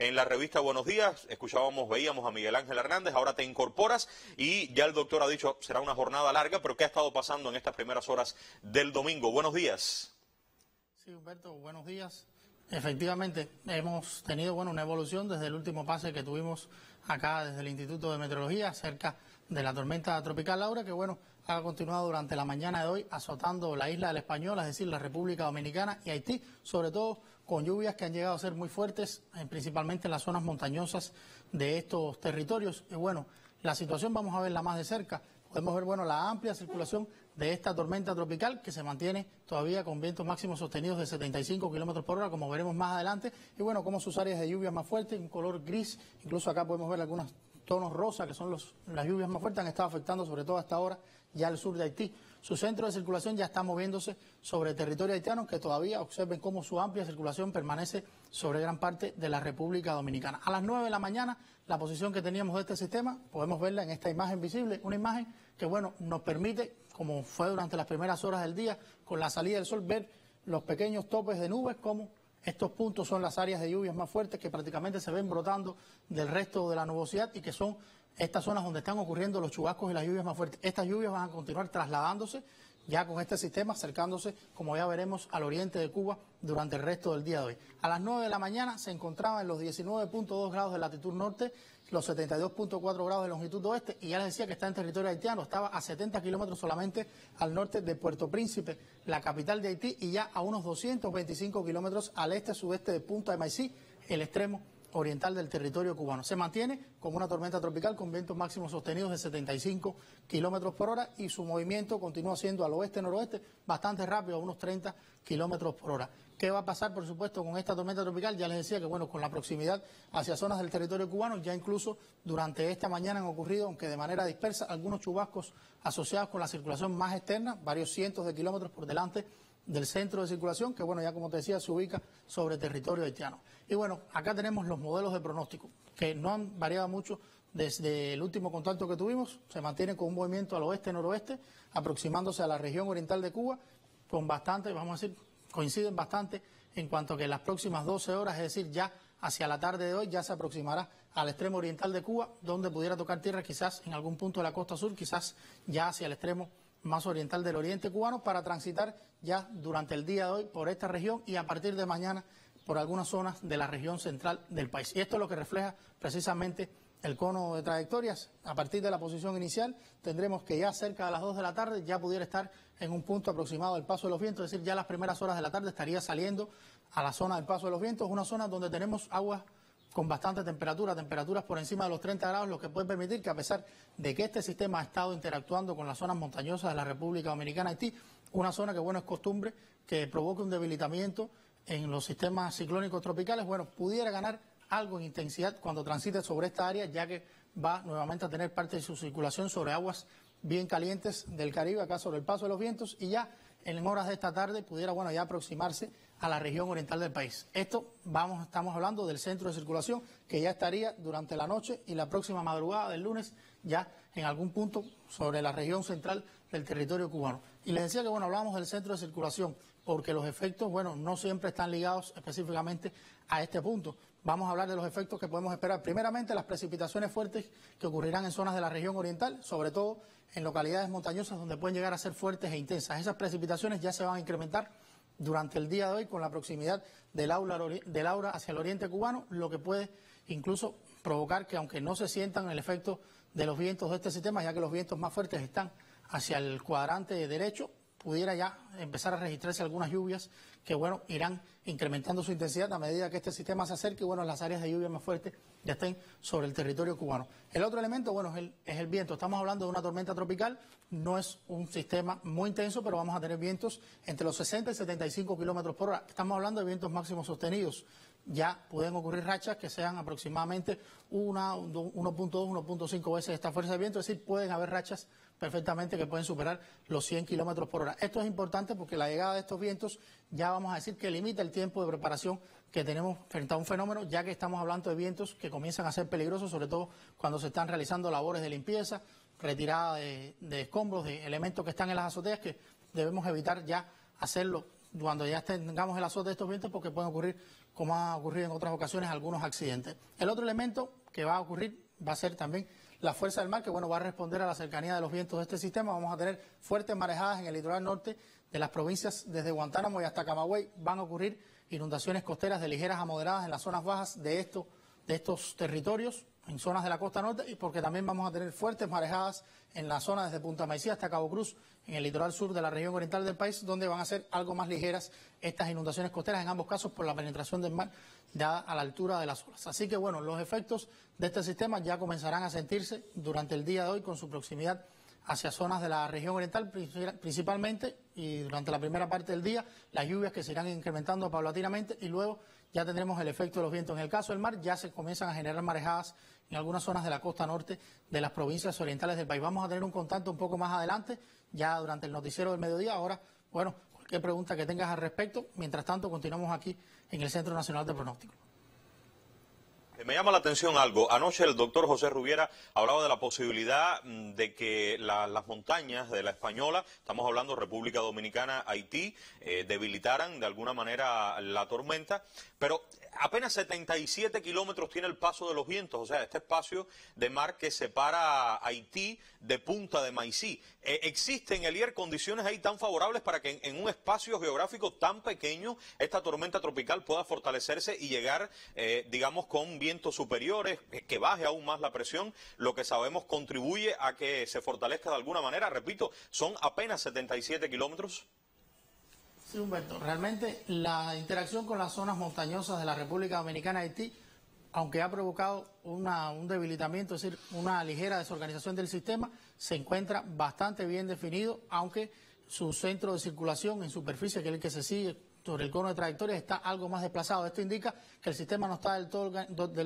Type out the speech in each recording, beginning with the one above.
En la revista Buenos Días escuchábamos, veíamos a Miguel Ángel Hernández, ahora te incorporas y ya el doctor ha dicho será una jornada larga, pero ¿qué ha estado pasando en estas primeras horas del domingo? Buenos días. Sí, Humberto, buenos días. Efectivamente, hemos tenido una evolución desde el último pase que tuvimos acá desde el Instituto de Meteorología acerca de la tormenta tropical Laura, que ha continuado durante la mañana de hoy azotando la isla de la Española, es decir, la República Dominicana y Haití, sobre todo con lluvias que han llegado a ser muy fuertes, principalmente en las zonas montañosas de estos territorios. Y bueno, la situación vamos a verla más de cerca. Podemos ver, la amplia circulación de esta tormenta tropical que se mantiene todavía con vientos máximos sostenidos de 75 kilómetros por hora, como veremos más adelante. Y bueno, como sus áreas de lluvias más fuertes, un color gris, incluso acá podemos ver algunos tonos rosa, que son las lluvias más fuertes, han estado afectando sobre todo hasta ahora ya al sur de Haití. Su centro de circulación ya está moviéndose sobre el territorio haitiano, que todavía observen cómo su amplia circulación permanece sobre gran parte de la República Dominicana. A las 9 de la mañana, la posición que teníamos de este sistema, podemos verla en esta imagen visible, una imagen que, nos permite, como fue durante las primeras horas del día, con la salida del sol, ver los pequeños topes de nubes, como estos puntos son las áreas de lluvias más fuertes que prácticamente se ven brotando del resto de la nubosidad y que son estas zonas donde están ocurriendo los chubascos y las lluvias más fuertes. Estas lluvias van a continuar trasladándose ya con este sistema, acercándose, como ya veremos, al oriente de Cuba durante el resto del día de hoy. A las 9 de la mañana se encontraba en los 19.2 grados de latitud norte, los 72.4 grados de longitud oeste, y ya les decía que está en territorio haitiano, estaba a 70 kilómetros solamente al norte de Puerto Príncipe, la capital de Haití, y ya a unos 225 kilómetros al este-sudeste de Punta de Maisí, el extremo oriental del territorio cubano. Se mantiene como una tormenta tropical con vientos máximos sostenidos de 75 kilómetros por hora y su movimiento continúa siendo al oeste-noroeste bastante rápido, a unos 30 kilómetros por hora. ¿Qué va a pasar, por supuesto, con esta tormenta tropical? Ya les decía que, con la proximidad hacia zonas del territorio cubano, ya incluso durante esta mañana han ocurrido, aunque de manera dispersa, algunos chubascos asociados con la circulación más externa, varios cientos de kilómetros por delante del centro de circulación, que ya como te decía se ubica sobre territorio haitiano. Y acá tenemos los modelos de pronóstico, que no han variado mucho desde el último contacto que tuvimos, se mantienen con un movimiento al oeste-noroeste, aproximándose a la región oriental de Cuba, con bastante, coinciden bastante en cuanto a que en las próximas 12 horas, es decir, ya hacia la tarde de hoy, ya se aproximará al extremo oriental de Cuba, donde pudiera tocar tierra quizás en algún punto de la costa sur, quizás ya hacia el extremo más oriental del oriente cubano, para transitar ya durante el día de hoy por esta región y a partir de mañana por algunas zonas de la región central del país. Y esto es lo que refleja precisamente el cono de trayectorias. A partir de la posición inicial tendremos que ya cerca de las 2 de la tarde ya pudiera estar en un punto aproximado del Paso de los Vientos, es decir, ya las primeras horas de la tarde estaría saliendo a la zona del Paso de los Vientos, una zona donde tenemos aguas con bastante temperatura, temperaturas por encima de los 30 grados, lo que puede permitir que, a pesar de que este sistema ha estado interactuando con las zonas montañosas de la República Dominicana y Haití, una zona que, es costumbre que provoque un debilitamiento en los sistemas ciclónicos tropicales, pudiera ganar algo en intensidad cuando transite sobre esta área, ya que va nuevamente a tener parte de su circulación sobre aguas bien calientes del Caribe, acá sobre el Paso de los Vientos, y ya en horas de esta tarde pudiera, ya aproximarse a la región oriental del país. Esto estamos hablando del centro de circulación, que ya estaría durante la noche y la próxima madrugada del lunes ya en algún punto sobre la región central del territorio cubano. Y les decía que, hablamos del centro de circulación, porque los efectos, no siempre están ligados específicamente a este punto. Vamos a hablar de los efectos que podemos esperar. Primeramente, las precipitaciones fuertes que ocurrirán en zonas de la región oriental, sobre todo en localidades montañosas donde pueden llegar a ser fuertes e intensas. Esas precipitaciones ya se van a incrementar durante el día de hoy con la proximidad de Laura hacia el oriente cubano, lo que puede incluso provocar que, aunque no se sientan el efecto de los vientos de este sistema, ya que los vientos más fuertes están hacia el cuadrante derecho, pudiera ya empezar a registrarse algunas lluvias que, irán incrementando su intensidad a medida que este sistema se acerque y, las áreas de lluvia más fuertes ya estén sobre el territorio cubano. El otro elemento, es el viento. Estamos hablando de una tormenta tropical, no es un sistema muy intenso, pero vamos a tener vientos entre los 60 y 75 kilómetros por hora. Estamos hablando de vientos máximos sostenidos. Ya pueden ocurrir rachas que sean aproximadamente 1.2, 1.5 veces esta fuerza de viento, es decir, pueden haber rachas perfectamente que pueden superar los 100 kilómetros por hora. Esto es importante porque la llegada de estos vientos ya vamos a decir que limita el tiempo de preparación que tenemos frente a un fenómeno, ya que estamos hablando de vientos que comienzan a ser peligrosos, sobre todo cuando se están realizando labores de limpieza, retirada de escombros, de elementos que están en las azoteas, que debemos evitar ya hacerlo cuando ya tengamos el azote de estos vientos, porque pueden ocurrir como ha ocurrido en otras ocasiones, algunos accidentes. El otro elemento que va a ocurrir va a ser también la fuerza del mar, que bueno, va a responder a la cercanía de los vientos de este sistema. Vamos a tener fuertes marejadas en el litoral norte de las provincias desde Guantánamo y hasta Camagüey. Van a ocurrir inundaciones costeras de ligeras a moderadas en las zonas bajas de estos territorios, en zonas de la costa norte, y porque también vamos a tener fuertes marejadas en la zona desde Punta de Maisí hasta Cabo Cruz, en el litoral sur de la región oriental del país, donde van a ser algo más ligeras estas inundaciones costeras, en ambos casos por la penetración del mar dada a la altura de las olas. Así que bueno, los efectos de este sistema ya comenzarán a sentirse durante el día de hoy con su proximidad hacia zonas de la región oriental principalmente, y durante la primera parte del día las lluvias que se irán incrementando paulatinamente, y luego ya tendremos el efecto de los vientos. En el caso del mar ya se comienzan a generar marejadas en algunas zonas de la costa norte de las provincias orientales del país. Vamos a tener un contacto un poco más adelante, ya durante el noticiero del mediodía. Ahora, bueno, cualquier pregunta que tengas al respecto. Mientras tanto, continuamos aquí en el Centro Nacional de Pronósticos. Me llama la atención algo. Anoche el doctor José Rubiera hablaba de la posibilidad de que las montañas de la Española, estamos hablando República Dominicana, Haití, debilitaran de alguna manera la tormenta, pero apenas 77 kilómetros tiene el Paso de los Vientos, o sea, este espacio de mar que separa Haití de Punta de Maisí. ¿Existen, Elier, condiciones ahí tan favorables para que en un espacio geográfico tan pequeño esta tormenta tropical pueda fortalecerse y llegar, digamos, con vientos superiores, que baje aún más la presión, lo que sabemos contribuye a que se fortalezca de alguna manera? Repito, son apenas 77 kilómetros. Sí, Humberto, realmente la interacción con las zonas montañosas de la República Dominicana y Haití, aunque ha provocado un debilitamiento, es decir, una ligera desorganización del sistema, se encuentra bastante bien definido, aunque su centro de circulación en superficie, que es el que se sigue sobre el cono de trayectoria, está algo más desplazado. Esto indica que el sistema no está del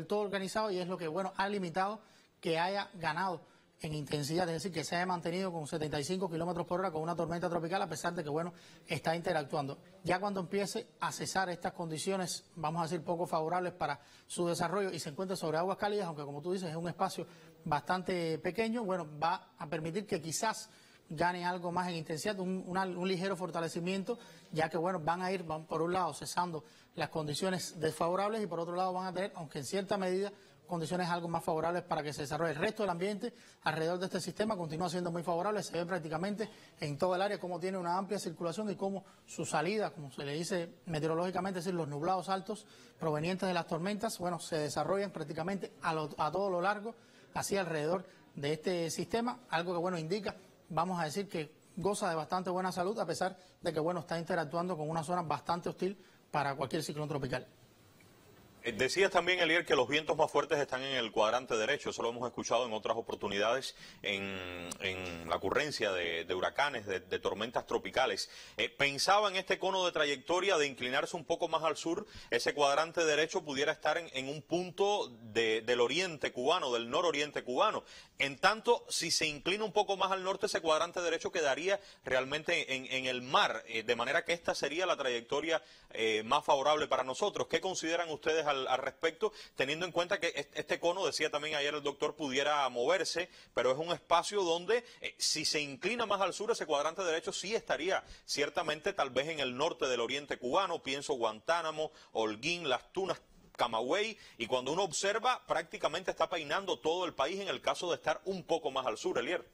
todo organizado, y es lo que, bueno, ha limitado que haya ganado en intensidad, es decir, que se haya mantenido con 75 kilómetros por hora con una tormenta tropical, a pesar de que, bueno, está interactuando. Ya cuando empiece a cesar estas condiciones, vamos a decir, poco favorables para su desarrollo, y se encuentre sobre aguas cálidas, aunque como tú dices, es un espacio bastante pequeño, bueno, va a permitir que quizás gane algo más en intensidad, un ligero fortalecimiento, ya que, bueno, van por un lado cesando las condiciones desfavorables, y por otro lado van a tener, aunque en cierta medida, condiciones algo más favorables para que se desarrolle. El resto del ambiente alrededor de este sistema continúa siendo muy favorable, se ve prácticamente en todo el área cómo tiene una amplia circulación y cómo su salida, como se le dice meteorológicamente, es decir, los nublados altos provenientes de las tormentas, bueno, se desarrollan prácticamente a todo lo largo, así alrededor de este sistema, algo que, bueno, indica, vamos a decir, que goza de bastante buena salud, a pesar de que, bueno, está interactuando con una zona bastante hostil para cualquier ciclón tropical. Decías también, Elier, que los vientos más fuertes están en el cuadrante derecho. Eso lo hemos escuchado en otras oportunidades en la ocurrencia de huracanes, de tormentas tropicales. Pensaba en este cono de trayectoria de inclinarse un poco más al sur, ese cuadrante derecho pudiera estar en un punto del oriente cubano, del nororiente cubano. En tanto, si se inclina un poco más al norte, ese cuadrante derecho quedaría realmente en el mar, de manera que esta sería la trayectoria más favorable para nosotros. ¿Qué consideran ustedes al respecto, teniendo en cuenta que este cono, decía también ayer el doctor, pudiera moverse, pero es un espacio donde si se inclina más al sur, ese cuadrante derecho sí estaría ciertamente tal vez en el norte del oriente cubano? Pienso Guantánamo, Holguín, Las Tunas, Camagüey, y cuando uno observa prácticamente está peinando todo el país en el caso de estar un poco más al sur, Elier.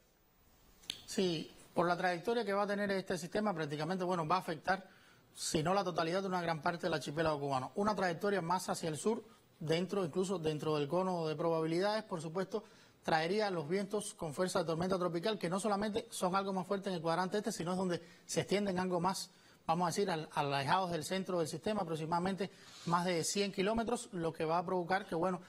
Sí, por la trayectoria que va a tener este sistema prácticamente, bueno, va a afectar, si no la totalidad, de una gran parte del archipiélago cubano. Una trayectoria más hacia el sur, incluso dentro del cono de probabilidades, por supuesto, traería los vientos con fuerza de tormenta tropical, que no solamente son algo más fuertes en el cuadrante este, sino es donde se extienden algo más, vamos a decir, alejados del centro del sistema, aproximadamente más de 100 kilómetros, lo que va a provocar que, bueno,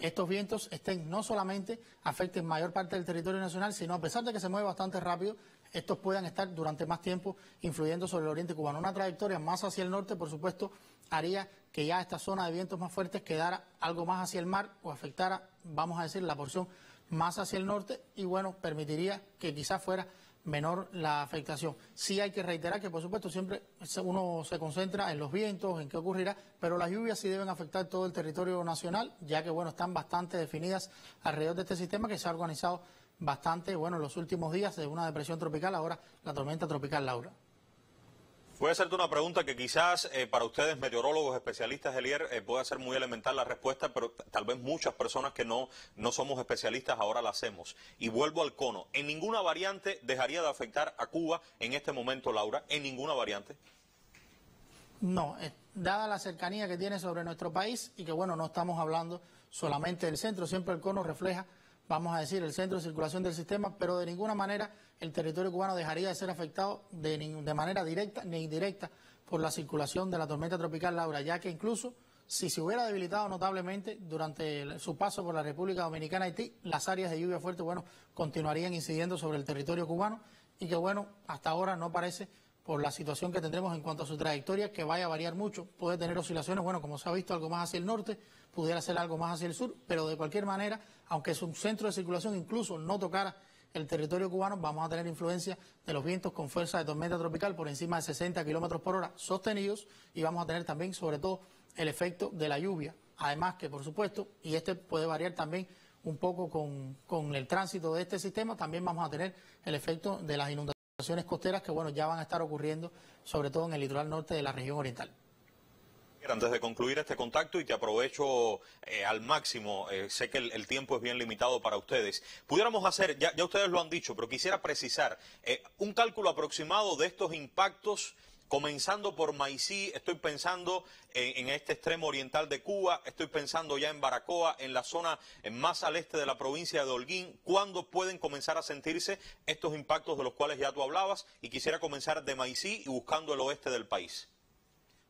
estos vientos no solamente afecten mayor parte del territorio nacional, sino, a pesar de que se mueve bastante rápido, estos puedan estar durante más tiempo influyendo sobre el oriente cubano. Una trayectoria más hacia el norte, por supuesto, haría que ya esta zona de vientos más fuertes quedara algo más hacia el mar, o afectara, vamos a decir, la porción más hacia el norte, y bueno, permitiría que quizás fuera menor la afectación. Sí hay que reiterar que, por supuesto, siempre uno se concentra en los vientos, en qué ocurrirá, pero las lluvias sí deben afectar todo el territorio nacional, ya que, bueno, están bastante definidas alrededor de este sistema que se ha organizado bastante, bueno, en los últimos días, de una depresión tropical, ahora la tormenta tropical Laura. Voy a hacerte una pregunta que quizás para ustedes, meteorólogos, especialistas, Elier, pueda ser muy elemental la respuesta, pero tal vez muchas personas que no somos especialistas ahora la hacemos. Y vuelvo al cono. ¿En ninguna variante dejaría de afectar a Cuba en este momento, Laura? ¿En ninguna variante? No, dada la cercanía que tiene sobre nuestro país y que, bueno, no estamos hablando solamente del centro, siempre el cono refleja, vamos a decir, el centro de circulación del sistema, pero de ninguna manera el territorio cubano dejaría de ser afectado de manera directa ni indirecta por la circulación de la tormenta tropical Laura, ya que incluso si se hubiera debilitado notablemente durante su paso por la República Dominicana y Haití, las áreas de lluvia fuerte, bueno, continuarían incidiendo sobre el territorio cubano y que, bueno, hasta ahora no parece, por la situación que tendremos en cuanto a su trayectoria, que vaya a variar mucho. Puede tener oscilaciones, bueno, como se ha visto, algo más hacia el norte, pudiera ser algo más hacia el sur, pero de cualquier manera, aunque su centro de circulación incluso no tocara el territorio cubano, vamos a tener influencia de los vientos con fuerza de tormenta tropical por encima de 60 kilómetros por hora sostenidos, y vamos a tener también, sobre todo, el efecto de la lluvia. Además que, por supuesto, y este puede variar también un poco con el tránsito de este sistema, también vamos a tener el efecto de las inundaciones costeras que, bueno, ya van a estar ocurriendo sobre todo en el litoral norte de la región oriental. Antes de concluir este contacto, y te aprovecho al máximo, sé que el tiempo es bien limitado para ustedes, pudiéramos hacer, ya ustedes lo han dicho, pero quisiera precisar un cálculo aproximado de estos impactos, comenzando por Maisí. Estoy pensando en este extremo oriental de Cuba, estoy pensando ya en Baracoa, en la zona más al este de la provincia de Holguín. ¿Cuándo pueden comenzar a sentirse estos impactos de los cuales ya tú hablabas? Y quisiera comenzar de Maisí y buscando el oeste del país.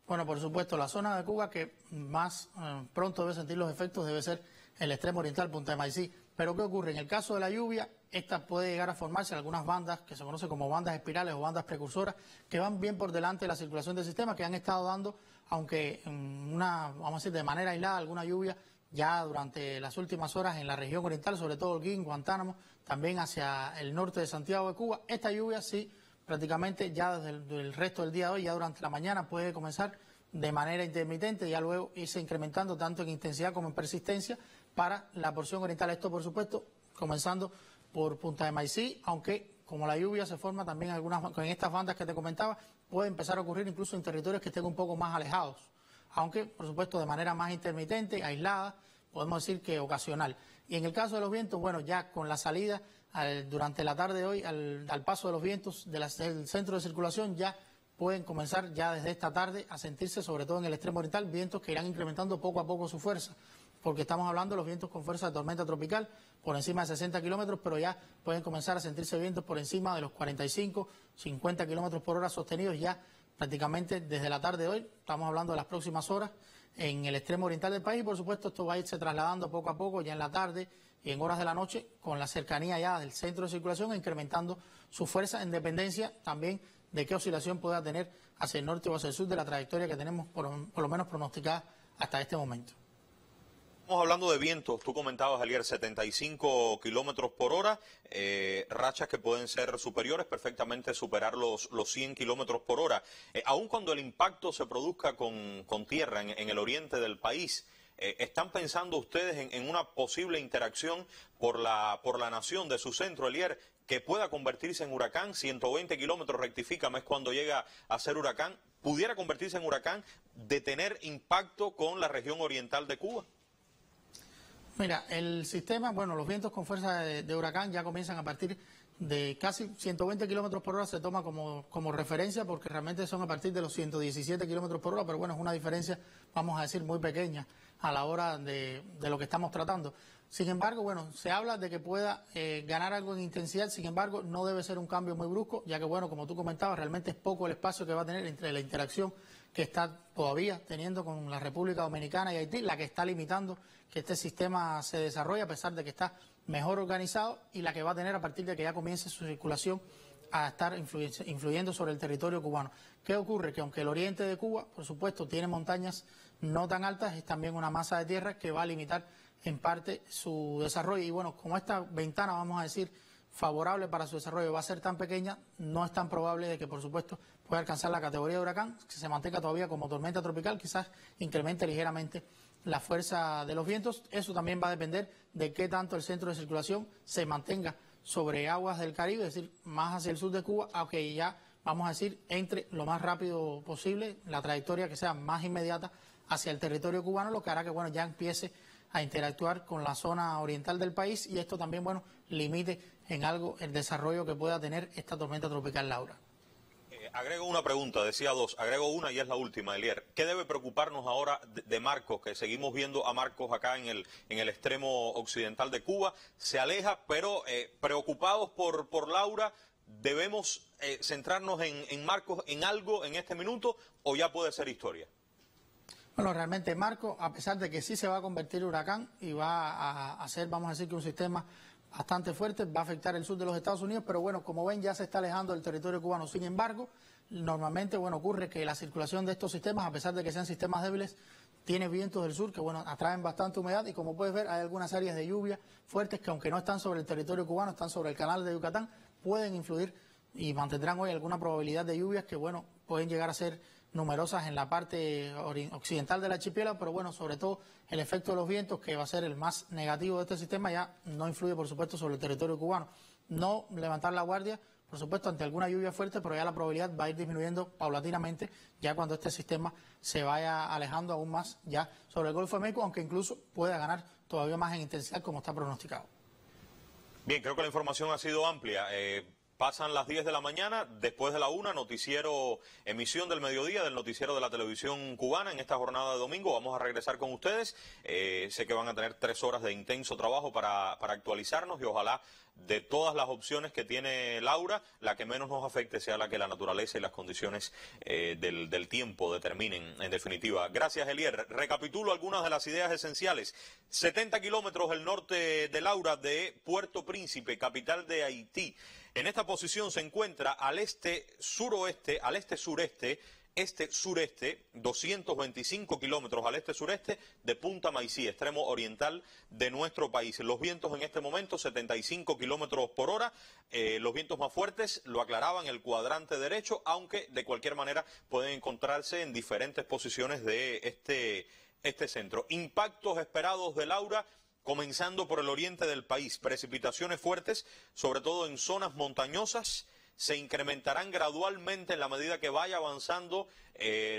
Bueno, por supuesto, la zona de Cuba que más pronto debe sentir los efectos debe ser el extremo oriental, Punta de Maisí. Pero ¿qué ocurre? En el caso de la lluvia, esta puede llegar a formarse en algunas bandas que se conocen como bandas espirales o bandas precursoras, que van bien por delante de la circulación del sistema, que han estado dando, aunque vamos a decir, de manera aislada, alguna lluvia ya durante las últimas horas en la región oriental, sobre todo Holguín, Guantánamo, también hacia el norte de Santiago de Cuba. Esta lluvia sí, prácticamente ya desde el resto del día de hoy, ya durante la mañana puede comenzar de manera intermitente, ya luego irse incrementando tanto en intensidad como en persistencia para la porción oriental. Esto, por supuesto, comenzando por Punta de Maisí, aunque como la lluvia se forma también en estas bandas que te comentaba, puede empezar a ocurrir incluso en territorios que estén un poco más alejados, aunque por supuesto de manera más intermitente, aislada, podemos decir que ocasional. Y en el caso de los vientos, bueno, ya con la salida durante la tarde de hoy al paso de los vientos del centro de circulación, ya pueden comenzar ya desde esta tarde a sentirse, sobre todo en el extremo oriental, vientos que irán incrementando poco a poco su fuerza, porque estamos hablando de los vientos con fuerza de tormenta tropical por encima de 60 kilómetros, pero ya pueden comenzar a sentirse vientos por encima de los 45, 50 kilómetros por hora sostenidos ya prácticamente desde la tarde de hoy. Estamos hablando de las próximas horas en el extremo oriental del país y, por supuesto, esto va a irse trasladando poco a poco ya en la tarde y en horas de la noche, con la cercanía ya del centro de circulación, incrementando su fuerza en dependencia también de qué oscilación pueda tener hacia el norte o hacia el sur de la trayectoria que tenemos por lo menos pronosticada hasta este momento. Estamos hablando de vientos, tú comentabas, Elier, 75 kilómetros por hora, rachas que pueden ser superiores, perfectamente superar los 100 kilómetros por hora. Aun cuando el impacto se produzca con tierra en el oriente del país, ¿están pensando ustedes en una posible interacción por la nación de su centro, Elier, que pueda convertirse en huracán? 120 kilómetros, rectifícame, es cuando llega a ser huracán. ¿Pudiera convertirse en huracán de tener impacto con la región oriental de Cuba? Mira, el sistema, bueno, los vientos con fuerza de huracán ya comienzan a partir de casi 120 kilómetros por hora, se toma como referencia porque realmente son a partir de los 117 kilómetros por hora, pero bueno, es una diferencia, vamos a decir, muy pequeña a la hora de lo que estamos tratando. Sin embargo, bueno, se habla de que pueda ganar algo en intensidad, sin embargo, no debe ser un cambio muy brusco, ya que, bueno, como tú comentabas, realmente es poco el espacio que va a tener entre la interacción que está todavía teniendo con la República Dominicana y Haití, la que está limitando que este sistema se desarrolle, a pesar de que está mejor organizado, y la que va a tener a partir de que ya comience su circulación a estar influyendo sobre el territorio cubano. ¿Qué ocurre? Que aunque el oriente de Cuba, por supuesto, tiene montañas no tan altas, es también una masa de tierra que va a limitar en parte su desarrollo, y bueno, como esta ventana, vamos a decir, favorable para su desarrollo va a ser tan pequeña, no es tan probable de que, por supuesto, pueda alcanzar la categoría de huracán, que se mantenga todavía como tormenta tropical, quizás incremente ligeramente la fuerza de los vientos. Eso también va a depender de qué tanto el centro de circulación se mantenga sobre aguas del Caribe, es decir, más hacia el sur de Cuba, aunque ya vamos a decir, entre lo más rápido posible, la trayectoria que sea más inmediata hacia el territorio cubano, lo que hará que, bueno, ya empiece a interactuar con la zona oriental del país y esto también, bueno, limite en algo el desarrollo que pueda tener esta tormenta tropical Laura. Agrego una pregunta, decía dos, agrego una y es la última, Elier. ¿Qué debe preocuparnos ahora de Marcos? Que seguimos viendo a Marcos acá en el extremo occidental de Cuba, se aleja, pero preocupados por Laura, ¿debemos centrarnos en Marcos, en algo en este minuto o ya puede ser historia? Bueno, realmente Marcos, a pesar de que sí se va a convertir en huracán y va a ser, vamos a decir, que un sistema bastante fuerte, va a afectar el sur de los Estados Unidos, pero bueno, como ven, ya se está alejando del territorio cubano. Sin embargo, normalmente, bueno, ocurre que la circulación de estos sistemas, a pesar de que sean sistemas débiles, tiene vientos del sur que, bueno, atraen bastante humedad y como puedes ver, hay algunas áreas de lluvia fuertes que aunque no están sobre el territorio cubano, están sobre el canal de Yucatán, pueden influir y mantendrán hoy alguna probabilidad de lluvias que, bueno, pueden llegar a ser numerosas en la parte occidental del archipiélago, pero bueno, sobre todo el efecto de los vientos, que va a ser el más negativo de este sistema, ya no influye, por supuesto, sobre el territorio cubano. No levantar la guardia, por supuesto, ante alguna lluvia fuerte, pero ya la probabilidad va a ir disminuyendo paulatinamente, ya cuando este sistema se vaya alejando aún más ya sobre el Golfo de México, aunque incluso pueda ganar todavía más en intensidad como está pronosticado. Bien, creo que la información ha sido amplia. Pasan las 10 de la mañana, después de la 1, noticiero, emisión del mediodía del noticiero de la televisión cubana. En esta jornada de domingo vamos a regresar con ustedes. Sé que van a tener 3 horas de intenso trabajo para actualizarnos y ojalá de todas las opciones que tiene Laura, la que menos nos afecte sea la que la naturaleza y las condiciones del tiempo determinen, en definitiva. Gracias, Elier. Recapitulo algunas de las ideas esenciales. 70 kilómetros al norte de Laura de Puerto Príncipe, capital de Haití. En esta posición se encuentra al este-suroeste, al este-sureste, este-sureste, 225 kilómetros al este-sureste de Punta Maisí, extremo oriental de nuestro país. Los vientos en este momento 75 kilómetros por hora, los vientos más fuertes lo aclaraban el cuadrante derecho, aunque de cualquier manera pueden encontrarse en diferentes posiciones de este centro. Impactos esperados de Laura, comenzando por el oriente del país, precipitaciones fuertes, sobre todo en zonas montañosas, se incrementarán gradualmente en la medida que vaya avanzando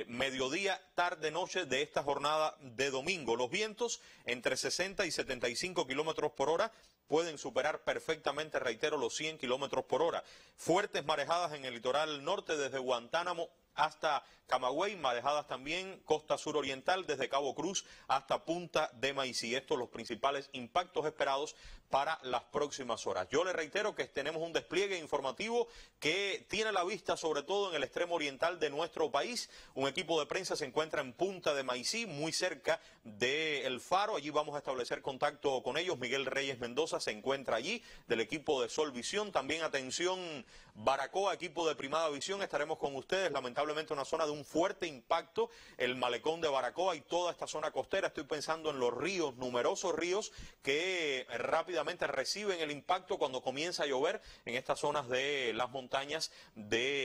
mediodía, tarde, noche de esta jornada de domingo. Los vientos entre 60 y 75 kilómetros por hora pueden superar perfectamente, reitero, los 100 kilómetros por hora. Fuertes marejadas en el litoral norte desde Guantánamo hasta Camagüey, marejadas también costa sur oriental desde Cabo Cruz hasta Punta de Maisí. Estos los principales impactos esperados para las próximas horas. Yo le reitero que tenemos un despliegue informativo que tiene la vista sobre todo en el extremo oriental de nuestro país. Un equipo de prensa se encuentra en Punta de Maisí, muy cerca de El Faro. Allí vamos a establecer contacto con ellos. Miguel Reyes Mendoza se encuentra allí, del equipo de Solvisión. También atención Baracoa, equipo de Primada Visión. Estaremos con ustedes, lamentablemente una zona de un fuerte impacto, el malecón de Baracoa y toda esta zona costera. Estoy pensando en los ríos, numerosos ríos que rápidamente reciben el impacto cuando comienza a llover en estas zonas de las montañas de